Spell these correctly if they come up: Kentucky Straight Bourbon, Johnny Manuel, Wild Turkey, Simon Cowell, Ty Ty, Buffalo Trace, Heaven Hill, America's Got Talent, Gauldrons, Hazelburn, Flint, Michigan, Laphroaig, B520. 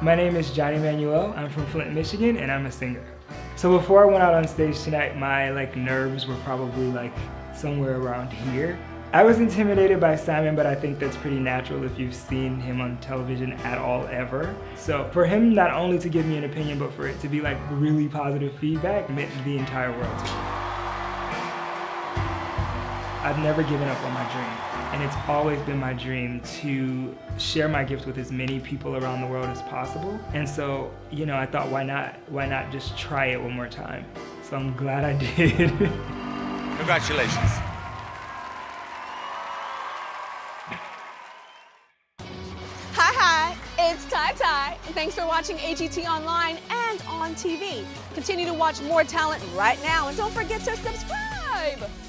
My name is Johnny Manuel. I'm from Flint, Michigan, and I'm a singer. So before I went out on stage tonight, my nerves were probably somewhere around here. I was intimidated by Simon, but I think that's pretty natural if you've seen him on television at all ever. So for him not only to give me an opinion, but for it to be really positive feedback meant the entire world to me. I've never given up on my dream, and it's always been my dream to share my gift with as many people around the world as possible. And so, you know, I thought, why not just try it one more time? So I'm glad I did. Congratulations. Hi, it's Ty Ty. Thanks for watching AGT online and on TV. Continue to watch more talent right now, and don't forget to subscribe.